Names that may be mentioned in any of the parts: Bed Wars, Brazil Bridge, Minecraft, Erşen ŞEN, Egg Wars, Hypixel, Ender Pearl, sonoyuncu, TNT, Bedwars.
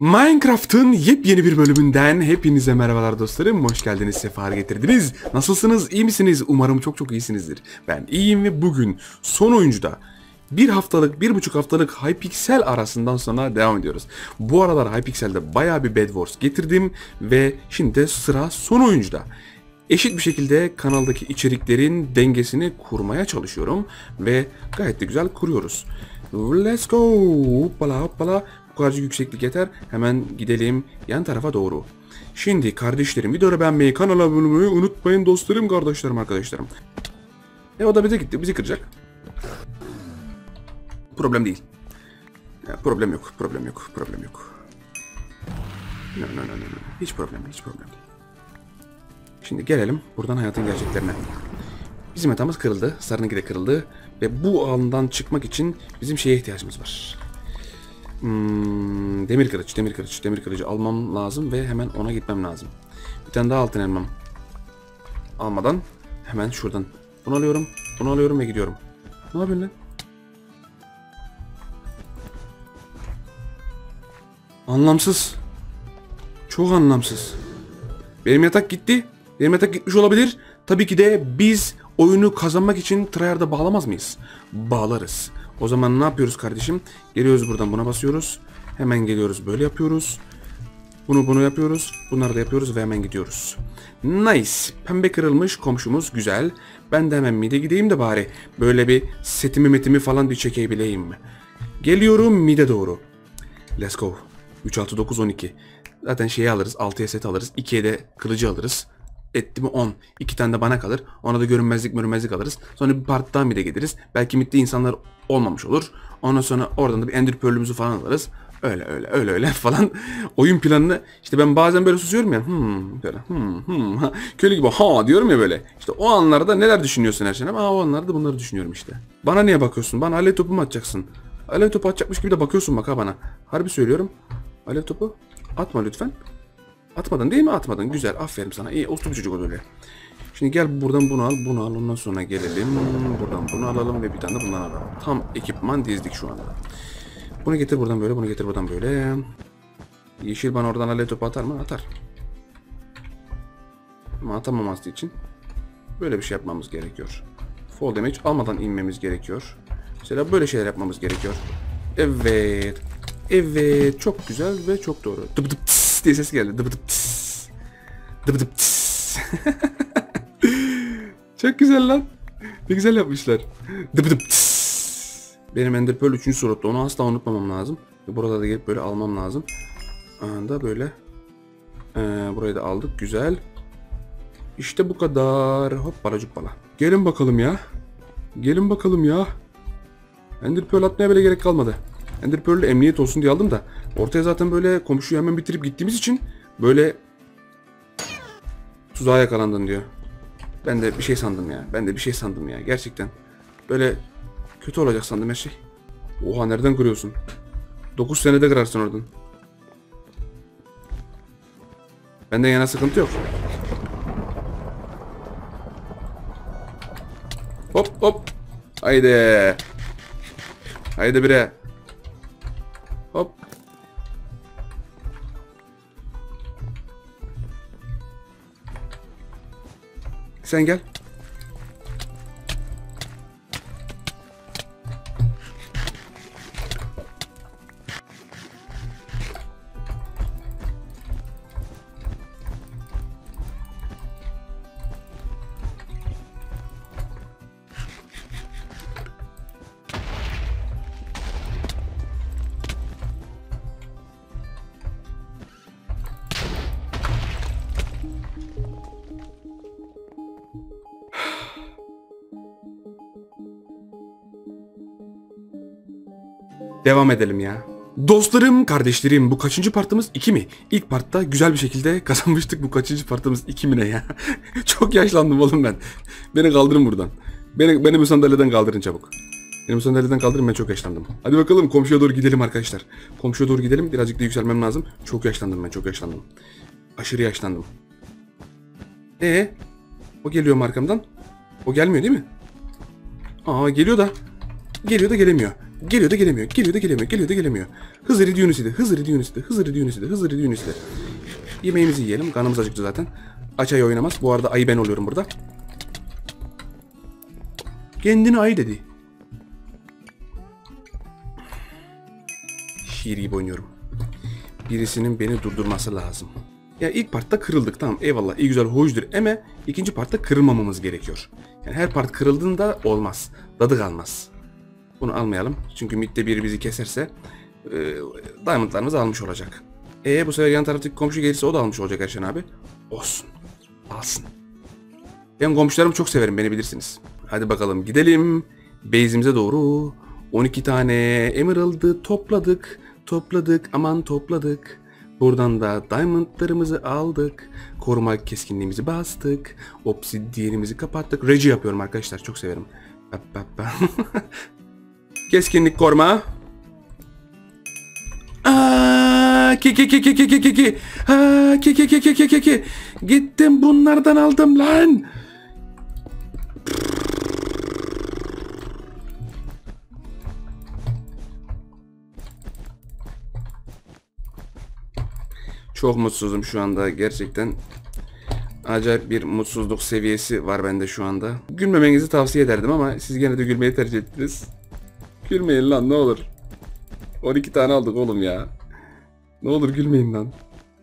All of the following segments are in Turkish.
Minecraft'ın yepyeni bir bölümünden hepinize merhabalar dostlarım. Hoş geldiniz, sefalar getirdiniz. Nasılsınız, iyi misiniz? Umarım çok iyisinizdir. Ben iyiyim ve bugün son oyuncuda bir buçuk haftalık Hypixel arasından sonra devam ediyoruz. Bu aralar Hypixel'de bayağı bir Bedwars getirdim ve şimdi de sıra son oyuncuda. Eşit bir şekilde kanaldaki içeriklerin dengesini kurmaya çalışıyorum ve gayet de güzel kuruyoruz. Let's go! Hoppala hoppala. Bu kadarcık yükseklik yeter. Hemen gidelim yan tarafa doğru. Şimdi kardeşlerim, videoyu beğenmeyi, kanala abone olmayı unutmayın dostlarım, kardeşlerim, arkadaşlarım. O da bize gitti, bizi kıracak. Problem değil. Problem yok. No. Hiç problem değil. Şimdi gelelim buradan hayatın gerçeklerine. Bizim hatamız kırıldı. Sarınınki de kırıldı. Ve bu alandan çıkmak için bizim şeye ihtiyacımız var. Demir kılıcı almam lazım ve hemen ona gitmem lazım. Bir tane daha altın elmam almadan hemen şuradan bunu alıyorum ve gidiyorum. Ne yapıyorsun lan? Anlamsız. Çok anlamsız. Benim yatak gitti. Benim yatak gitmiş olabilir. Tabii ki de biz oyunu kazanmak için tryhard'a bağlamaz mıyız? Bağlarız. O zaman ne yapıyoruz kardeşim? Geliyoruz buradan, buna basıyoruz. Hemen geliyoruz, böyle yapıyoruz. Bunu yapıyoruz. Bunları da yapıyoruz ve hemen gidiyoruz. Nice. Pembe kırılmış komşumuz, güzel. Ben de hemen mide gideyim de bari böyle bir setimi falan bir çekebileyim. Geliyorum mide doğru. Let's go. 3, 6, 9, 12. Zaten şeyi alırız. 6'ya set alırız. 2'ye de kılıcı alırız. Etti mi 10. 2 tane de bana kalır. Ona da görünmezlik alırız. Sonra bir part daha mid'e geliriz. Belki mid'de insanlar olmamış olur. Ondan sonra oradan da bir Ender Pearl'ümüzü falan alırız. Öyle falan. Oyun planını işte ben bazen böyle susuyorum ya. Köle gibi ha diyorum ya böyle. İşte o anlarda neler düşünüyorsun her şeyden? Ama o anlarda bunları düşünüyorum işte. Bana niye bakıyorsun? Bana alev topu mu atacaksın? Alev topu atacakmış gibi de bakıyorsun bak ha bana. Harbi söylüyorum. Alev topu atma lütfen. Atmadın değil mi? Atmadın. Güzel. Aferin sana. İyi. Olsun bir çocuk o böyle. Şimdi gel buradan bunu al. Ondan sonra gelelim. Buradan bunu alalım ve bir tane de bundan alalım. Tam ekipman dizdik şu anda. Bunu getir buradan böyle. Bunu getir buradan böyle. Yeşil bana oradan alev topu atar mı? Atar. Ama atamaması için böyle bir şey yapmamız gerekiyor. Fall damage almadan inmemiz gerekiyor. Mesela böyle şeyler yapmamız gerekiyor. Evet. Evet. Çok güzel ve çok doğru. Dıp dıp tıs diye ses geldi. Dıbıdıp tıs. Dıbıdıp tıs. Çok güzel lan. Ne güzel yapmışlar. Dıbıdıp tıs. Benim Ender Pearl 3. slot'ta. Onu asla unutmamam lazım. Burada da gelip böyle almam lazım. Anında böyle. Burayı da aldık. Güzel. İşte bu kadar. Hoppala cuppala. Gelin bakalım ya. Ender Pearl atmaya bile gerek kalmadı. Ender Pearl'ü emniyet olsun diye aldım da ortaya zaten böyle komşuyu hemen bitirip gittiğimiz için böyle tuzağa yakalandın diyor. Ben de bir şey sandım ya. Gerçekten böyle kötü olacak sandım her şey. Oha, nereden kırıyorsun? 9 senede kırarsın oradan. Benden yana sıkıntı yok. Hop. Haydi bire. Hop. Sen gel. Devam edelim ya. Dostlarım, kardeşlerim, bu kaçıncı partımız? 2 mi? İlk partta güzel bir şekilde kazanmıştık. Bu kaçıncı partımız? 2 mi ne ya? Çok yaşlandım oğlum ben. Beni kaldırın buradan. Beni bu sandalyeden kaldırın çabuk. Beni bu sandalyeden kaldırın, ben çok yaşlandım. Hadi bakalım komşuya doğru gidelim arkadaşlar. Komşuya doğru gidelim. Birazcık da yükselmem lazım. Çok yaşlandım ben. Aşırı yaşlandım. O geliyor mu arkamdan? O gelmiyor değil mi? Geliyor da gelemiyor. Geliyor da gelemiyor. Geliyor da gelemiyor. Geliyor da gelemiyor. Hızır idi Yunus idi. Hızır idi Yunus idi. Hızır idi Yunus idi. Hızır idi Yunus idi. Yemeğimizi yiyelim. Kanımız acıktı zaten. Aç ayı oynamaz. Bu arada ayı ben oluyorum burada. Kendine ayı dedi. Şiir gibi oynuyorum. Birisinin beni durdurması lazım. Ya ilk partta kırıldık, tamam, eyvallah, iyi güzel, hoşdur ama ikinci partta kırılmamamız gerekiyor. Yani her part kırıldığında olmaz. Dadı kalmaz. Bunu almayalım. Çünkü midde biri bizi keserse diamondlarımızı almış olacak. Bu sefer yan taraftaki komşu gelirse o da almış olacak Erşen abi. Olsun. Alsın. Ben komşularımı çok severim, beni bilirsiniz. Hadi bakalım gidelim. Base'imize doğru. 12 tane emerald'ı topladık. Topladık, aman topladık. Buradan da diamondlarımızı aldık. Koruma keskinliğimizi bastık. Obsidiyenimizi kapattık. Regi yapıyorum arkadaşlar, çok severim. Keskinlik koruma. Gittim bunlardan aldım lan. Çok mutsuzum şu anda gerçekten. Acayip bir mutsuzluk seviyesi var bende şu anda. Gülmemenizi tavsiye ederdim ama siz gene de gülmeyi tercih ettiniz. Gülmeyin lan ne olur. 12 tane aldık oğlum ya. Ne olur gülmeyin lan.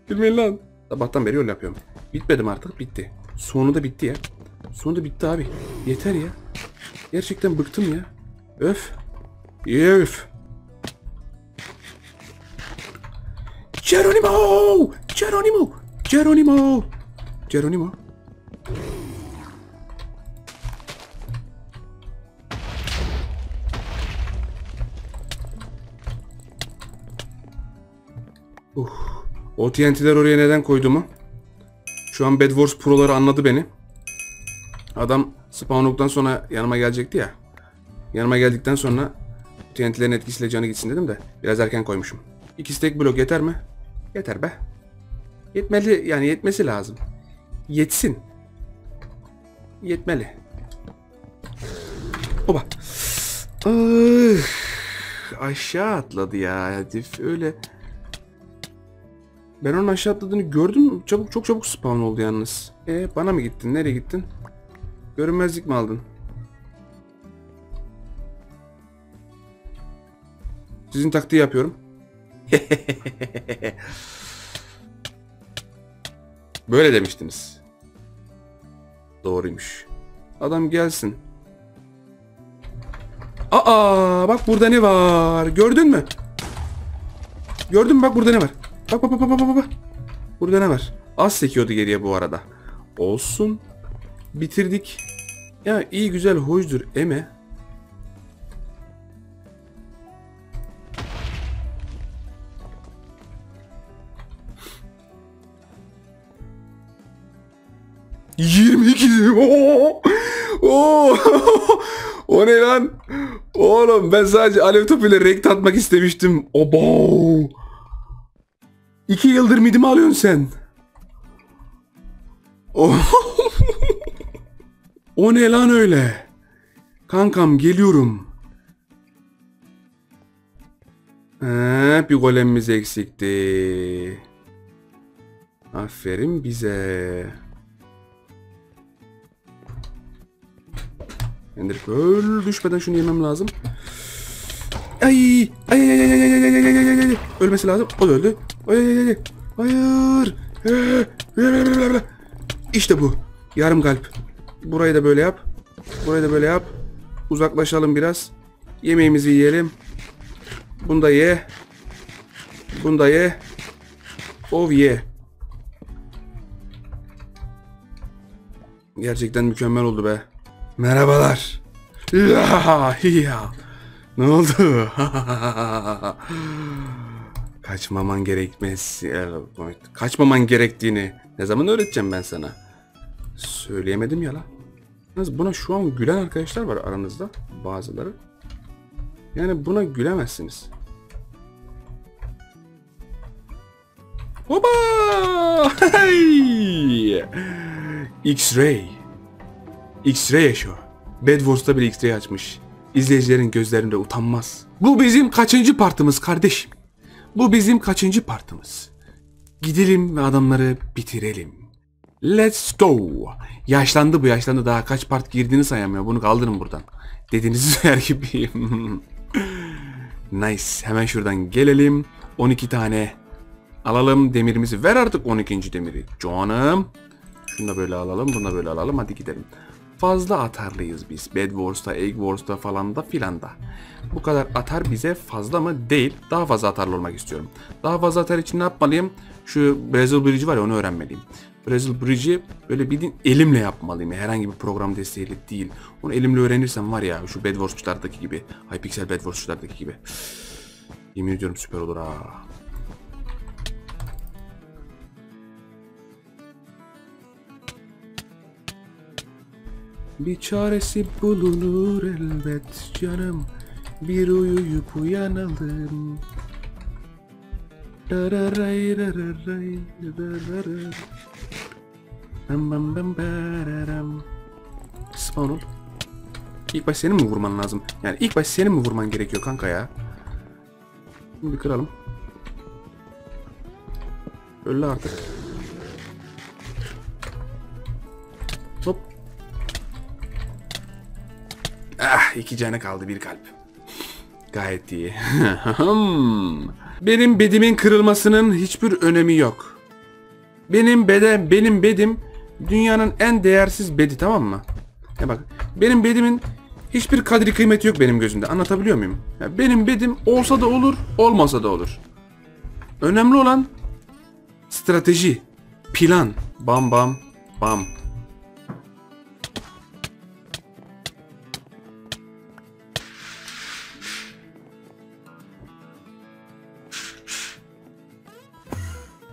Gülmeyin lan. Sabahtan beri öyle yapıyorum. Bitmedim artık, bitti. Sonunda bitti ya. Sonunda bitti abi. Yeter ya. Gerçekten bıktım ya. Öf. Öf. Geronimo! Geronimo! Geronimo! Geronimo! O TNT'ler oraya neden koyduğumu? Şu an Bedwars Pro'ları anladı beni. Adam spawnluktan sonra yanıma gelecekti ya. Yanıma geldikten sonra TNT'lerin etkisiyle canı gitsin dedim de biraz erken koymuşum. 2 stack blok yeter mi? Yeter be. Yetmeli yani, yetmesi lazım. Yetsin. Yetmeli. Oba. Aşağı atladı ya. Hedef öyle. Ben onun aşağı atladığını gördüm. Çabuk, çok çabuk spawn oldu yalnız. Bana mı gittin? Nereye gittin? Görünmezlik mi aldın? Sizin taktiği yapıyorum. Böyle demiştiniz. Doğruymuş. Adam gelsin. Aa, bak burada ne var? Gördün mü? Gördün mü? Bak burada ne var? Bak bak bak bak bak bak. Burada ne var? Az sekiyordu geriye bu arada. Olsun. Bitirdik. Ya iyi güzel hoşdur eme. O ne lan? Oğlum ben sadece alev topuyla renk tatmak istemiştim. Obo. 2 yıldır midimi alıyorsun sen. O ne lan öyle? Kankam geliyorum. Bir golemimiz eksikti. Aferin bize. Ender Pearl düşmeden şunu yemem lazım. Ay ay ay ay ay ay ay ay ay. Ölmesi lazım. O da öldü. Ay ay ay ay. Hayır. İşte bu. Yarım kalp. Burayı da böyle yap. Burayı da böyle yap. Uzaklaşalım biraz. Yemeğimizi yiyelim. Bunu da ye. Bunu da ye. Ov ye. Gerçekten mükemmel oldu be. Merhabalar. Ne oldu? Kaçmaman gerekmez. Kaçmaman gerektiğini ne zaman öğreteceğim ben sana? Söyleyemedim ya la. Buna şu an gülen arkadaşlar var aranızda. Bazıları. Yani buna gülemezsiniz. Hopa! X-Ray. X-Ray yaşıyor. Bedwars'ta bile X-Ray açmış. İzleyicilerin gözlerinde utanmaz. Bu bizim kaçıncı partımız kardeşim? Bu bizim kaçıncı partımız? Gidelim ve adamları bitirelim. Let's go. Yaşlandı bu, yaşlandı. Daha kaç part girdiğini sayamıyor. Bunu kaldırın buradan. Dediğinizi söyler gibiyim. Nice. Hemen şuradan gelelim. 12 tane alalım. Demirimizi ver artık, 12. demiri. Canım. Şunu da böyle alalım. Bunu da böyle alalım. Hadi gidelim. Fazla atarlıyız biz. Bedwars'ta, Egg Wars'ta falan da filan da. Bu kadar atar bize fazla mı? Değil. Daha fazla atarlı olmak istiyorum. Daha fazla atar için ne yapmalıyım? Şu Brazil Bridge var ya, onu öğrenmeliyim. Brazil Bridge'i böyle bildiğin elimle yapmalıyım. Herhangi bir program desteğiyle değil. Onu elimle öğrenirsem var ya, şu Bedwars'çılardaki gibi. Hypixel Bedwars'çılardaki gibi. Yemin ediyorum süper olur ha. Bir çaresi bulunur elbet canım. Bir uyuyup uyanalım. Spawn ol. İlk baş senin mi vurman lazım? Yani ilk baş senin mi vurman gerekiyor kanka ya? Şimdi kıralım. Öyle artık. Hop. Ah, 2 canı kaldı, 1 kalp. Gayet iyi. Benim bedimin kırılmasının hiçbir önemi yok. Benim bedim dünyanın en değersiz bedi, tamam mı? Ya bak, benim bedimin hiçbir kadri kıymeti yok benim gözümde. Anlatabiliyor muyum? Ya benim bedim olsa da olur, olmasa da olur. Önemli olan strateji, plan. Bam bam bam.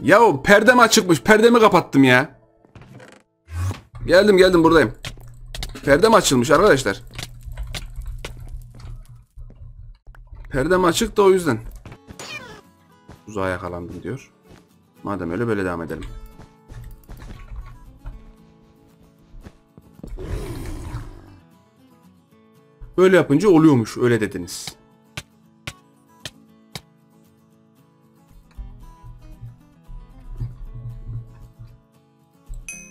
Yahu perdem açıkmış. Perdemi kapattım ya. Geldim buradayım. Perdem açılmış arkadaşlar. Perdem açık da o yüzden. Uzağa yakalandım diyor. Madem öyle böyle devam edelim. Böyle yapınca oluyormuş, öyle dediniz.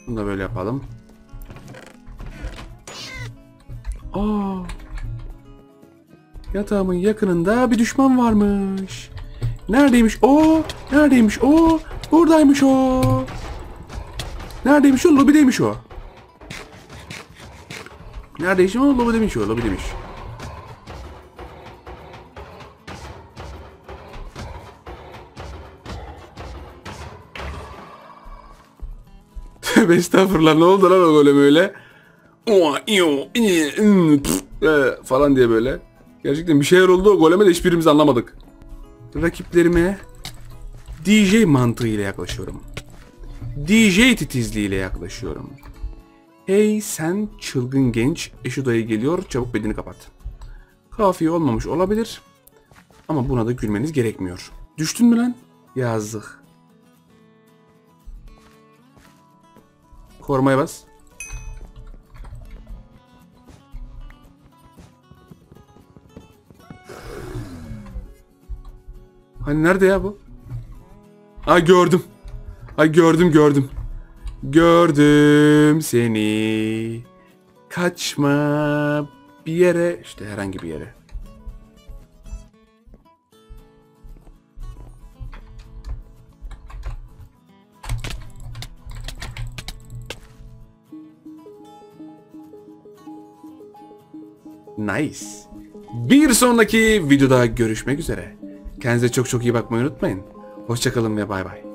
Bunu da böyle yapalım. Aa, yatağımın yakınında bir düşman varmış. Neredeymiş o? Neredeymiş o? Buradaymış o. Neredeymiş o? Lobideymiş o. Neredeymiş o? Lobideymiş o. Lobideymiş. Estağfurullah, ne oldu lan o golem öyle? Falan diye böyle. Gerçekten bir şeyler oldu o goleme de hiçbirimiz anlamadık. Rakiplerime DJ mantığıyla yaklaşıyorum. DJ titizliğiyle yaklaşıyorum. Hey sen çılgın genç, eş odaya geliyor, çabuk bedeni kapat. Kafiye olmamış olabilir. Ama buna da gülmeniz gerekmiyor. Düştün mü lan? Yazık. Korumaya bas. Hani nerede ya bu? Ay gördüm. Ay gördüm. Gördüm seni. Kaçma bir yere. İşte herhangi bir yere. Nice. Bir sonraki videoda görüşmek üzere. Kendinize çok iyi bakmayı unutmayın. Hoşçakalın ve bay bay.